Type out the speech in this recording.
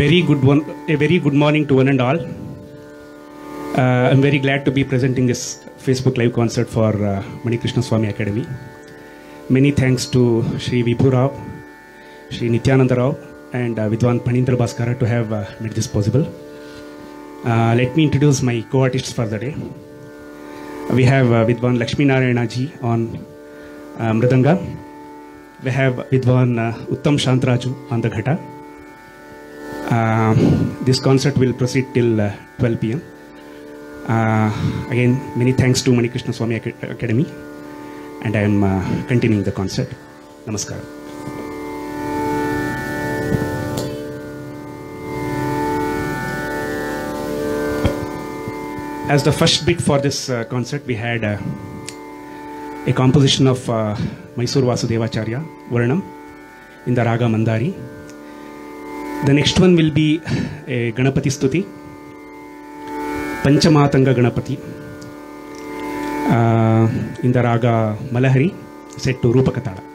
A very good morning to one and all. I'm very glad to be presenting this Facebook live concert for Mani Krishnaswami Academy. Many thanks to Sri Vipur Rao, Sri Nithyananda Rao, and Vidwan Panindra Bhaskara to have made this possible. Let me introduce my co-artists for the day. We have Vidwan Lakshmi Narayanaji on Mridanga. We have Vidwan Uttam Shantraju on the Ghata. This concert will proceed till 12 p.m. Again, many thanks to Mani Krishnaswami Academy, and I am continuing the concert. Namaskar. As the first bit for this concert, we had a composition of Mysore Vasudevacharya, Varanam, in the Raga Mandari. The next one will be a Ganapati Stuti, Panchamatanga Ganapati, in the Raga Malahari, set to Rupa Katara.